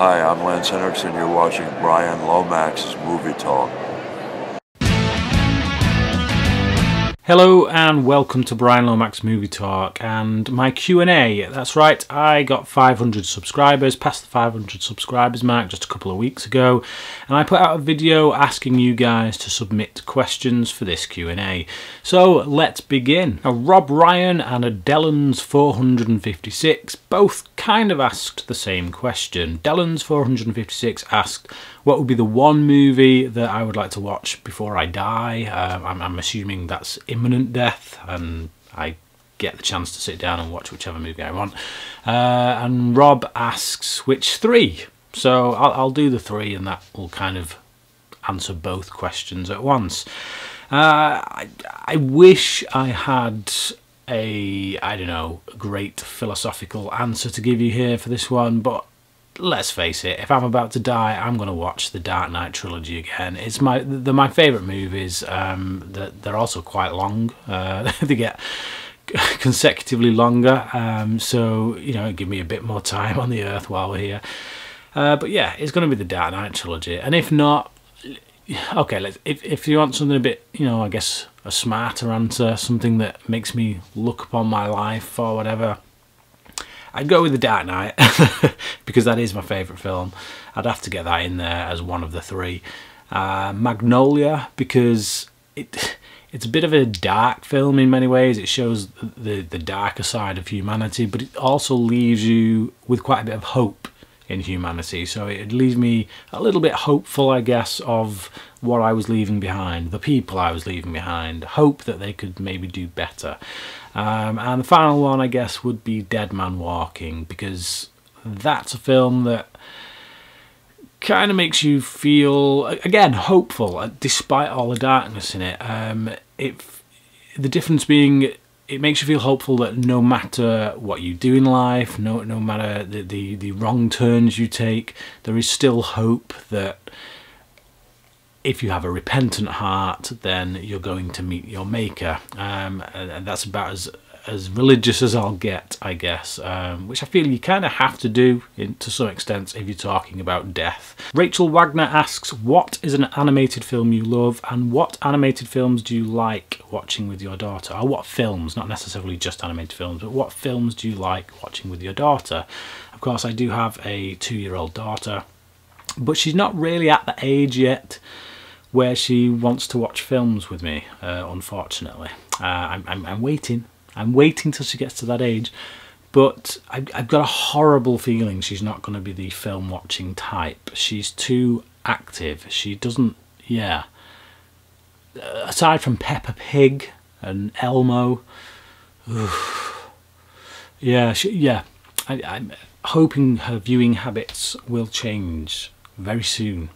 Hi, I'm Lance Henriksen. You're watching Brian Lomax's Movie Talk. Hello and welcome to Brian Lomax Movie Talk and my Q&A. That's right, I got 500 subscribers, past the 500 subscribers mark just a couple of weeks ago, and I put out a video asking you guys to submit questions for this Q&A. So let's begin. Now, Rob Ryan and Dellons456 both kind of asked the same question. Dellons456 asked, what would be the one movie that I would like to watch before I die? I'm assuming that's imminent death, and I get the chance to sit down and watch whichever movie I want. And Rob asks, which three? So I'll do the three, and that will kind of answer both questions at once. I wish I had a great philosophical answer to give you here for this one, but let's face it, if I'm about to die, I'm going to watch the Dark Knight trilogy again. It's they're my favourite movies. They're also quite long. They get consecutively longer, so, you know, give me a bit more time on the earth while we're here. But yeah, it's going to be the Dark Knight trilogy. And if not, okay, if you want something a bit, you know, I guess a smarter answer, something that makes me look upon my life or whatever, I'd go with The Dark Knight, because that is my favourite film. I'd have to get that in there as one of the three. Magnolia, because it's a bit of a dark film in many ways. It shows the darker side of humanity, but it also leaves you with quite a bit of hope in humanity. So it leaves me a little bit hopeful, I guess, of what I was leaving behind, the people I was leaving behind, hope that they could maybe do better. And the final one, I guess, would be Dead Man Walking, because that's a film that kind of makes you feel, again, hopeful, despite all the darkness in it. The difference being, it makes you feel hopeful that no matter what you do in life, no matter the wrong turns you take, there is still hope that if you have a repentant heart, then you're going to meet your maker. And that's about as religious as I'll get, I guess, which I feel you kind of have to do to some extent if you're talking about death. Rachel Wagner asks, what is an animated film you love, and what animated films do you like watching with your daughter? Or what films, not necessarily just animated films, but what films do you like watching with your daughter? Of course, I do have a 2-year-old daughter, but she's not really at the age yet where she wants to watch films with me, unfortunately. I'm waiting. I'm waiting till she gets to that age, but I've got a horrible feeling she's not going to be the film watching type. She's too active. She doesn't, yeah. Aside from Peppa Pig and Elmo, oof, yeah, I'm hoping her viewing habits will change very soon,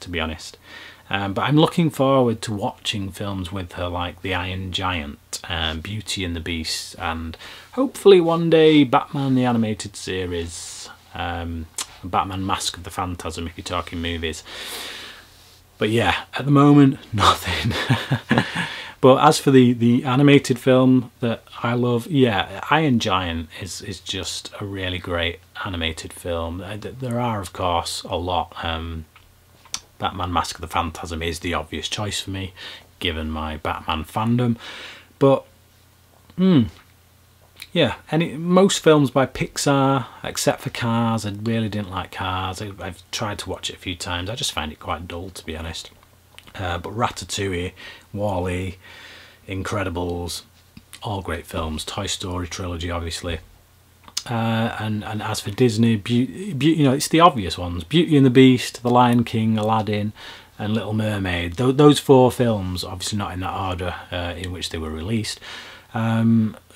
to be honest. But I'm looking forward to watching films with her like The Iron Giant, Beauty and the Beast, and hopefully one day Batman the Animated Series, Batman Mask of the Phantasm if you're talking movies. But yeah, at the moment, nothing. But as for the animated film that I love, yeah, Iron Giant is just a really great animated film. There are, of course, a lot. Batman Mask of the Phantasm is the obvious choice for me, given my Batman fandom. But, yeah, most films by Pixar, except for Cars. I really didn't like Cars. I've tried to watch it a few times. I just find it quite dull, to be honest. But Ratatouille, WALL-E, Incredibles, all great films. Toy Story trilogy, obviously. And as for Disney, you know, it's the obvious ones: Beauty and the Beast, The Lion King, Aladdin, and Little Mermaid. Those four films, obviously not in that order in which they were released.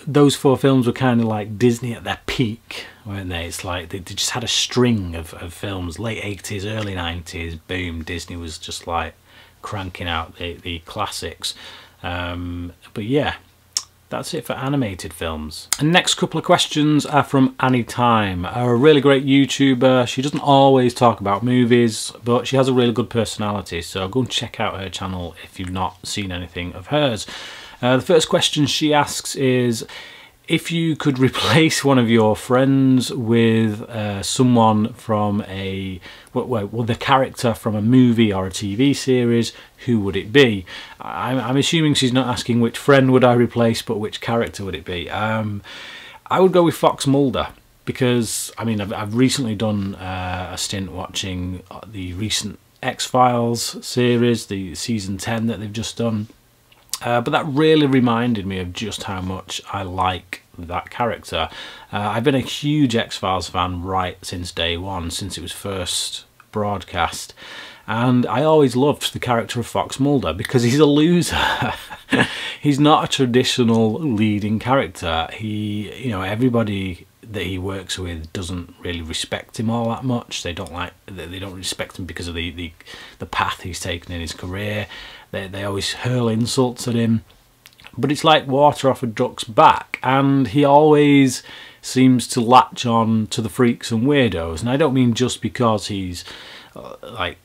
Those four films were kind of like Disney at their peak, weren't they? It's like they just had a string of films, late 80s, early 90s. Boom, Disney was just like cranking out the classics. But yeah. That's it for animated films. And next couple of questions are from Annie Time, a really great YouTuber. She doesn't always talk about movies, but she has a really good personality, so go and check out her channel if you've not seen anything of hers. The first question she asks is, If you could replace one of your friends with someone from a the character from a movie or a TV series, who would it be? I'm assuming she's not asking which friend would I replace, but which character would it be? I would go with Fox Mulder, because I mean I've recently done a stint watching the recent X-Files series, the season 10 that they've just done. But that really reminded me of just how much I like that character. I've been a huge X-Files fan right since day one, since it was first broadcast. And I always loved the character of Fox Mulder because he's a loser. He's not a traditional leading character. He, you know, everybody that he works with doesn't really respect him all that much. They don't respect him because of the path he's taken in his career. They always hurl insults at him, but it's like water off a duck's back, and he always seems to latch on to the freaks and weirdos. And I don't mean just because he's like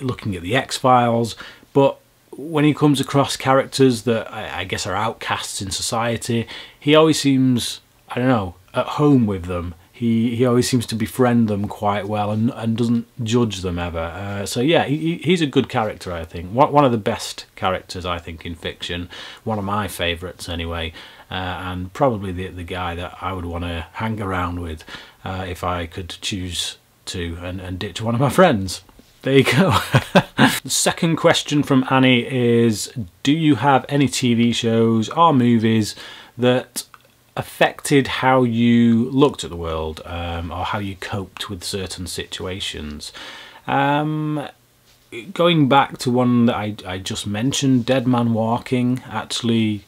looking at the X-Files, but when he comes across characters that I guess are outcasts in society, he always seems, I don't know, at home with them. He always seems to befriend them quite well and doesn't judge them ever. So yeah, he's a good character, I think. One of the best characters, I think, in fiction. One of my favourites, anyway. And probably the guy that I would want to hang around with if I could choose to and ditch one of my friends. There you go. The second question from Annie is, do you have any TV shows or movies that affected how you looked at the world, or how you coped with certain situations? Going back to one that I just mentioned, Dead Man Walking actually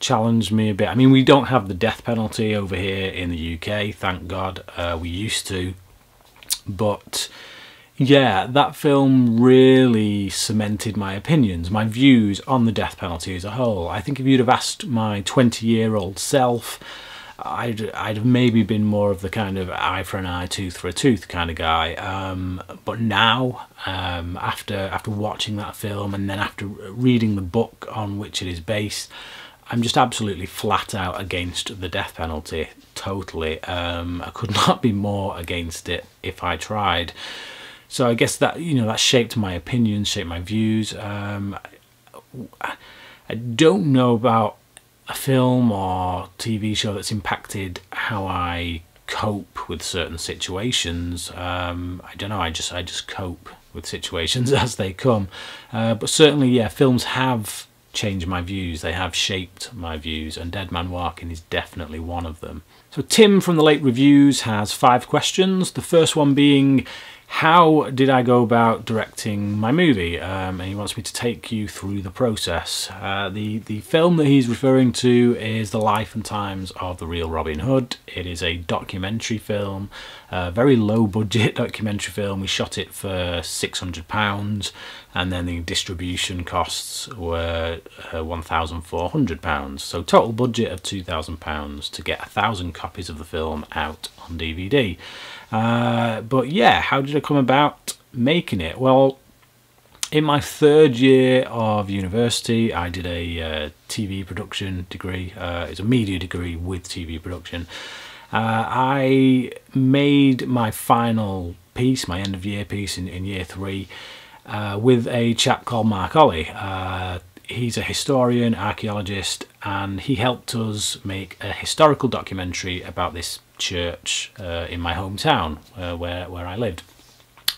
challenged me a bit. I mean, we don't have the death penalty over here in the UK, thank God. We used to, but yeah, that film really cemented my opinions, my views on the death penalty as a whole. I think if you'd have asked my 20-year-old self, I'd have maybe been more of the kind of eye for an eye, tooth for a tooth kind of guy. But now, after watching that film and then after reading the book on which it is based, I'm just absolutely flat out against the death penalty, totally. I could not be more against it if I tried. So I guess that, you know, that shaped my opinions, shaped my views. I don't know about a film or TV show that's impacted how I cope with certain situations. I don't know. I just cope with situations as they come. But certainly, yeah, films have changed my views. They have shaped my views, and Dead Man Walking is definitely one of them. So Tim from The Late Reviews has 5 questions. The first one being, how did I go about directing my movie? And he wants me to take you through the process. The film that he's referring to is The Life and Times of the Real Robin Hood. It is a documentary film, a very low budget documentary film. We shot it for £600 and then the distribution costs were £1,400. So total budget of £2,000 to get 1,000 copies of the film out on DVD. But yeah, how did I come about making it? Well, in my 3rd year of university, I did a TV production degree. It's a media degree with TV production. I made my final piece, my end of year piece in year 3, with a chap called Mark Olley. He's a historian, archaeologist, and he helped us make a historical documentary about this church in my hometown, where I lived,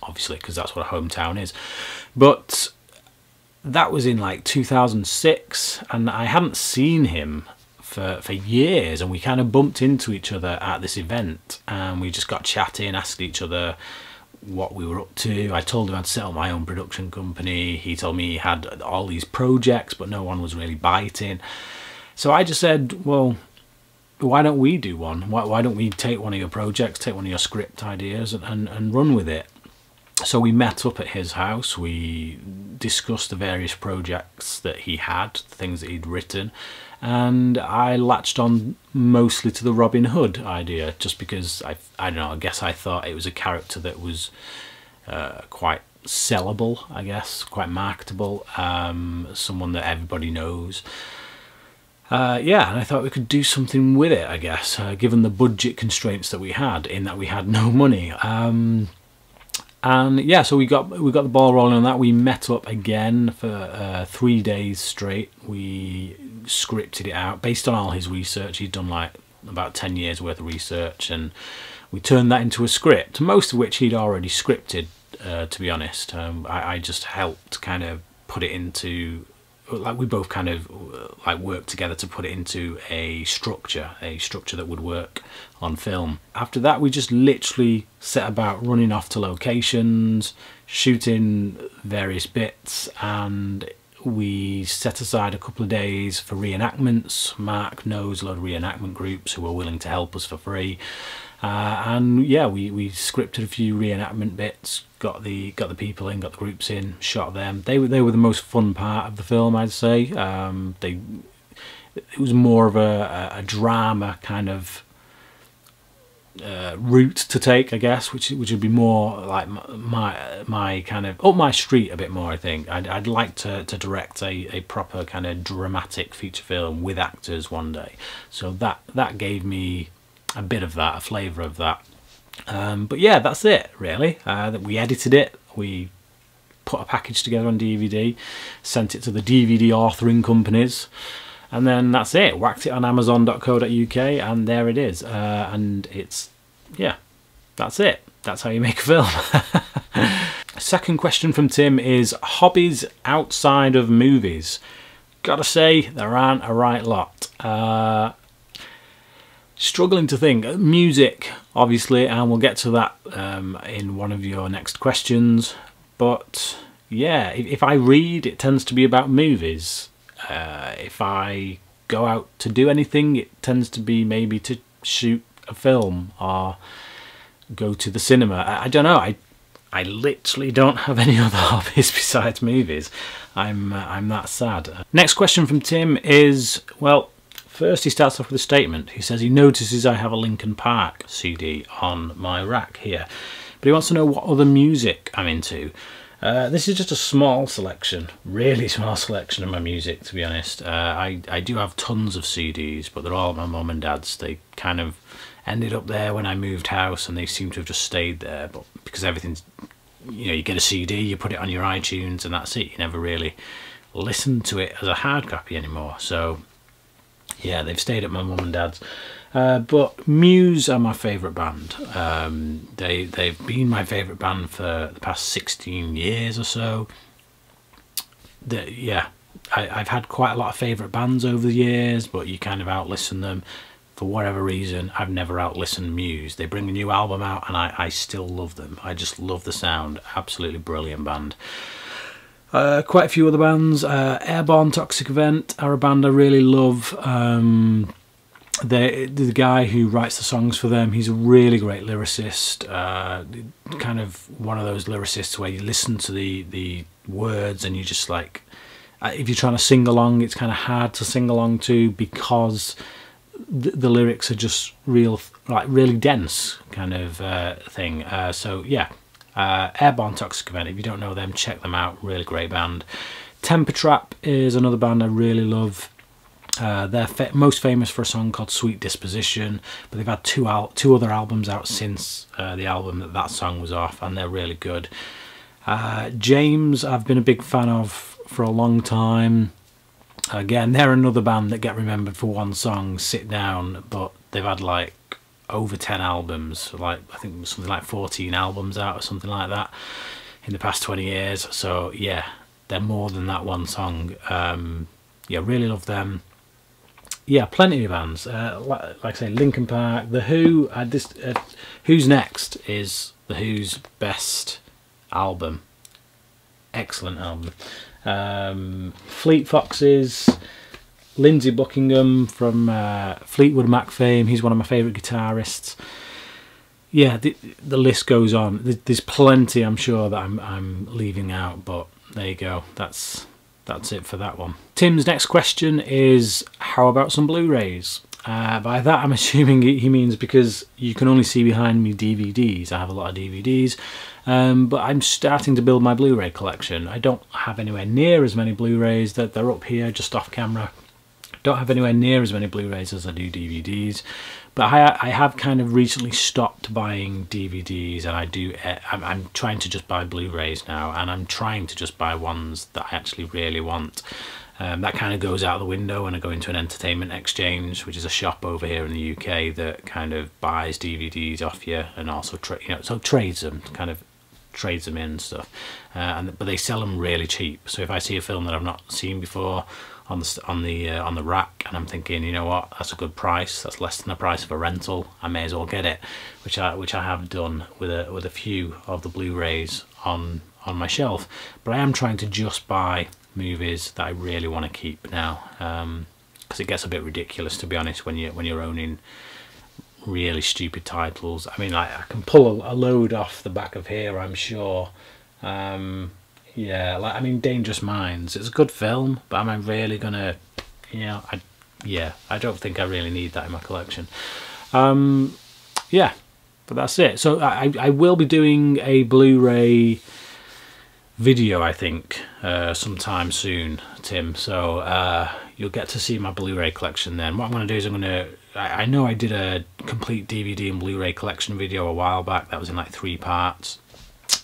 obviously, because that's what a hometown is. But that was in like 2006, and I hadn't seen him for years, and we kind of bumped into each other at this event, and we just got chatting, asked each other what we were up to. I told him I'd set up my own production company. He told me he had all these projects, but no one was really biting. So I just said, well, why don't we do one? Why don't we take one of your projects, take one of your script ideas and run with it? So we met up at his house. We discussed the various projects that he had, things that he'd written, and I latched on mostly to the Robin Hood idea, just because I don't know, I guess I thought it was a character that was quite sellable, I guess, quite marketable, someone that everybody knows. Yeah, and I thought we could do something with it, I guess, given the budget constraints that we had, in that we had no money. And yeah, so we got the ball rolling on that. We met up again for 3 days straight. We scripted it out based on all his research. He'd done like about 10 years worth of research, and we turned that into a script, most of which he'd already scripted, to be honest. I just helped kind of put it into, like, we both kind of like worked together to put it into a structure that would work on film. After that, we just literally set about running off to locations, shooting various bits, and we set aside a couple of days for reenactments. Mark knows a lot of reenactment groups who are willing to help us for free. And yeah, we scripted a few reenactment bits, got the people in, got the groups in, shot them. They were the most fun part of the film, I'd say. It was more of a drama kind of route to take, I guess, which would be more like my kind of up my street a bit more. I think I'd like to direct a proper kind of dramatic feature film with actors one day. So that gave me a bit of that, a flavour of that. But yeah, that's it really. We edited it, we put a package together on DVD, sent it to the DVD authoring companies, and then that's it. Whacked it on amazon.co.uk, and there it is. And it's, yeah, that's it. That's how you make a film. Second question from Tim is, hobbies outside of movies. Gotta say, there aren't a right lot. Struggling to think. Music, obviously, and we'll get to that in one of your next questions. But yeah, if I read, it tends to be about movies. If I go out to do anything, it tends to be maybe to shoot a film or go to the cinema. I don't know. I literally don't have any other hobbies besides movies. I'm that sad. Next question from Tim is, well, first, he starts off with a statement. He says he notices I have a Linkin Park CD on my rack here, but he wants to know what other music I'm into. This is just a small selection, really small selection of my music, to be honest. I do have tons of CDs, but they're all my mum and dad's. They kind of ended up there when I moved house, and they seem to have just stayed there. But because everything's, you know, you get a CD, you put it on your iTunes, and that's it. You never really listen to it as a hard copy anymore. So yeah, they've stayed at my mum and dad's. But Muse are my favourite band. They've been my favourite band for the past 16 years or so. Yeah, I've had quite a lot of favourite bands over the years, but you kind of out-listen them. For whatever reason, I've never out-listened Muse. They bring a new album out, and I still love them. I just love the sound. Absolutely brilliant band. Quite a few other bands. Airborne Toxic Event are a band I really love. The guy who writes the songs for them, he's a really great lyricist. Kind of one of those lyricists where you listen to the words and you just like, if you're trying to sing along, it's kind of hard to sing along to, because the lyrics are just real, like really dense kind of thing. So yeah. Airborne Toxic Event, if you don't know them, check them out, really great band. Temper Trap is another band I really love. They're most famous for a song called Sweet Disposition, but they've had two other albums out since the album that song was off, and they're really good. James, I've been a big fan of for a long time. Again, they're another band that get remembered for one song, Sit Down, but they've had like over 10 albums, like I think something like 14 albums out or something like that in the past 20 years. So yeah, they're more than that one song. Yeah, really love them. Yeah, plenty of bands. Like I say, Linkin Park, The Who. Who's Next is The Who's best album. Excellent album. Fleet Foxes. Lindsey Buckingham from Fleetwood Mac fame, he's one of my favourite guitarists. Yeah, the list goes on. There's plenty, I'm sure, that I'm leaving out, but there you go. That's it for that one. Tim's next question is, how about some Blu-rays? By that, I'm assuming he means, because you can only see behind me, DVDs. I have a lot of DVDs, but I'm starting to build my Blu-ray collection. I don't have anywhere near as many Blu-rays. They're up here just off camera. don't have anywhere near as many Blu-rays as I do DVDs, but I have kind of recently stopped buying DVDs, and I'm trying to just buy Blu-rays now, and I'm trying to just buy ones that I actually really want. That kind of goes out the window when I go into an entertainment exchange, which is a shop over here in the UK that kind of buys DVDs off you and also trades them, kind of trades them in and stuff, but they sell them really cheap. So if I see a film that I've not seen before on the rack, and I'm thinking, you know what, that's a good price, that's less than the price of a rental, I may as well get it, which I have done with a few of the Blu-rays on my shelf. But I am trying to just buy movies that I really want to keep now, because it gets a bit ridiculous, to be honest, when you're owning really stupid titles. I mean, I can pull a load off the back of here, I'm sure. Yeah, like, I mean, Dangerous Minds, it's a good film, but am I really gonna, you know, I don't think I really need that in my collection. Yeah, but that's it. So I will be doing a Blu-ray video, I think, sometime soon, Tim, so you'll get to see my Blu-ray collection then. What I'm going to do is I know I did a complete DVD and Blu-ray collection video a while back, that was in like 3 parts,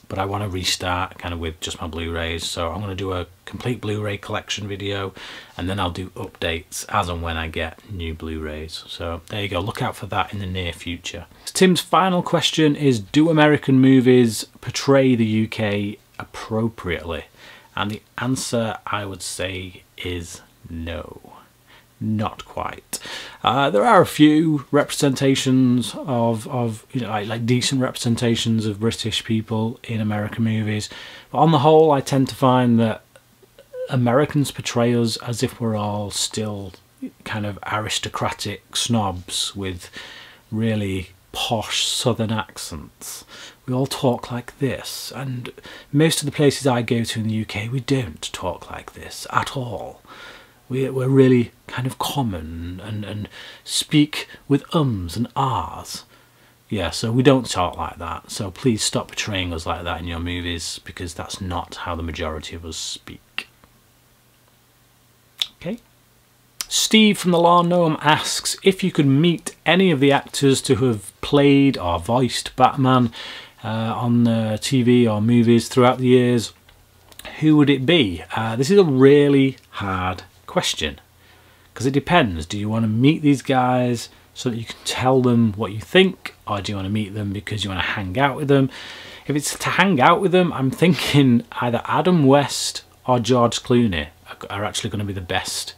but I want to restart kind of with just my Blu-rays, so I'm going to do a complete Blu-ray collection video, and then I'll do updates as and when I get new Blu-rays. So there you go, look out for that in the near future. Tim's final question is, do American movies portray the UK appropriately? And the answer, I would say, is no, not quite. There are a few representations of you know, like decent representations of British people in American movies, but on the whole, I tend to find that Americans portray us as if we're all still kind of aristocratic snobs with really posh southern accents. We all talk like this, and most of the places I go to in the UK, we don't talk like this at all. We're really kind of common and speak with ums and ahs. Yeah, so we don't talk like that, so please stop portraying us like that in your movies, because that's not how the majority of us speak. Okay? Steve from the Law Gnome asks, if you could meet any of the actors to have played or voiced Batman on TV or movies throughout the years, who would it be? This is a really hard question, because it depends. Do you want to meet these guys so that you can tell them what you think, or do you want to meet them because you want to hang out with them? If it's to hang out with them, I'm thinking either Adam West or George Clooney are actually going to be the best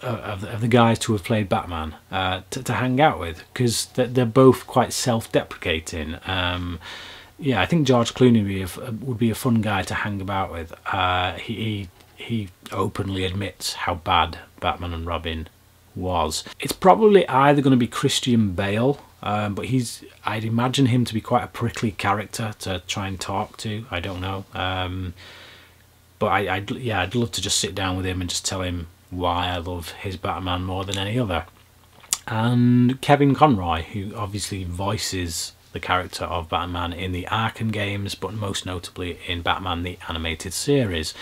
of the guys to have played Batman to hang out with, because they're both quite self-deprecating. Yeah, I think George Clooney would be a fun guy to hang about with. He openly admits how bad Batman and Robin was. It's probably either going to be Christian Bale, but I'd imagine him to be quite a prickly character to try and talk to. I don't know, but I'd love to just sit down with him and just tell him why I love his Batman more than any other. And Kevin Conroy, who obviously voices the character of Batman in the Arkham games, but most notably in Batman the Animated Series.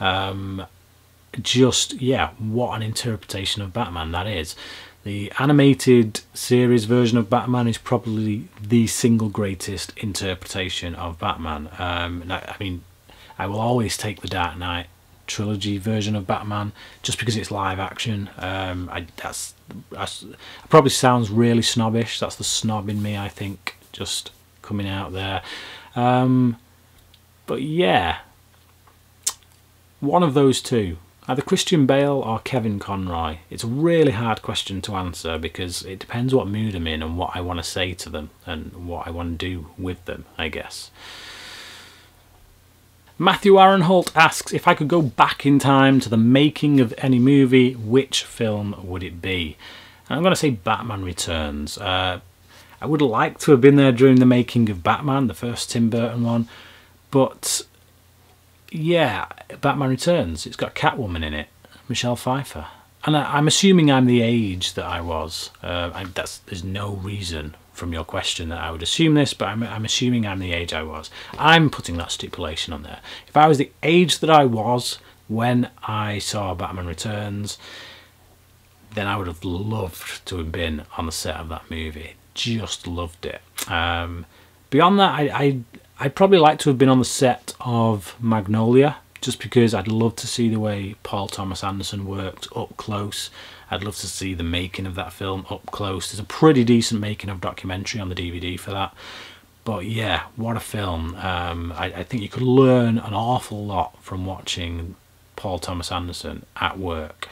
Yeah, what an interpretation of Batman that is. The animated series version of Batman is probably the single greatest interpretation of Batman. I mean, I will always take the Dark Knight trilogy version of Batman just because it's live action. That's probably sounds really snobbish, that's the snob in me, I think, just coming out there. But yeah, one of those two, either Christian Bale or Kevin Conroy. It's a really hard question to answer because it depends what mood I'm in and what I want to say to them and what I want to do with them, I guess. Matthew Aaron Holt asks, if I could go back in time to the making of any movie, which film would it be? And I'm going to say Batman Returns. I would like to have been there during the making of Batman, the first Tim Burton one, but yeah, Batman Returns. It's got Catwoman in it, Michelle Pfeiffer. And I'm assuming I'm the age that I was. There's no reason from your question that I would assume this, but I'm assuming I'm the age I was. I'm putting that stipulation on there. If I was the age that I was when I saw Batman Returns, then I would have loved to have been on the set of that movie. Just loved it. Beyond that, I'd probably like to have been on the set of Magnolia, just because I'd love to see the way Paul Thomas Anderson worked up close. I'd love to see the making of that film up close. There's a pretty decent making of documentary on the DVD for that. But yeah, what a film. I think you could learn an awful lot from watching Paul Thomas Anderson at work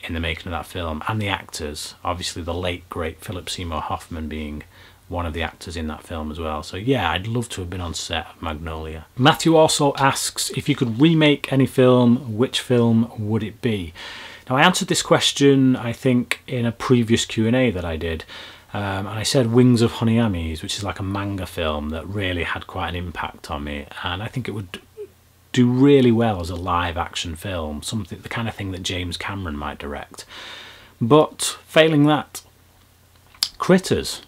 in the making of that film, and the actors. Obviously the late, great Philip Seymour Hoffman being one of the actors in that film as well. So yeah, I'd love to have been on set of Magnolia. Matthew also asks, if you could remake any film, which film would it be? Now, I answered this question, I think, in a previous Q&A that I did. And I said Wings of Honiamis, which is like a manga film that really had quite an impact on me. And I think it would do really well as a live action film, something, the kind of thing that James Cameron might direct. But failing that, Critters.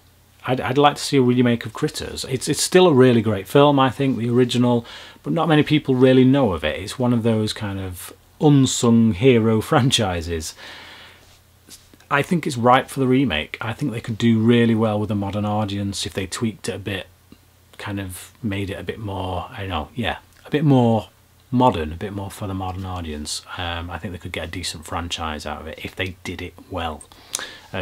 I'd like to see a remake of Critters. It's still a really great film, I think, the original, but not many people really know of it. It's one of those kind of unsung hero franchises. I think it's ripe for the remake. I think they could do really well with a modern audience if they tweaked it a bit, kind of made it a bit more, I don't know, yeah, a bit more modern, a bit more for the modern audience. I think they could get a decent franchise out of it if they did it well.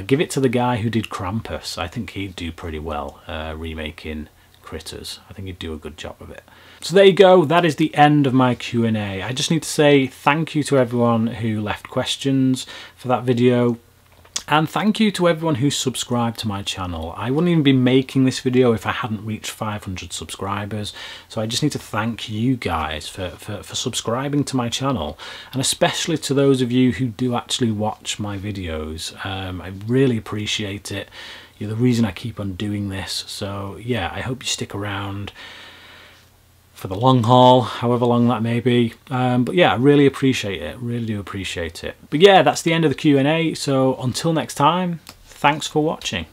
Give it to the guy who did Krampus. I think he'd do pretty well remaking Critters. I think he'd do a good job of it. So there you go, that is the end of my Q&A. I just need to say thank you to everyone who left questions for that video. And thank you to everyone who subscribed to my channel. I wouldn't even be making this video if I hadn't reached 500 subscribers. So I just need to thank you guys for subscribing to my channel. And especially to those of you who do actually watch my videos. I really appreciate it. You're the reason I keep on doing this. So yeah, I hope you stick around for the long haul, however long that may be. But yeah, I really appreciate it, really do appreciate it. But yeah, that's the end of the Q&A, so until next time, thanks for watching.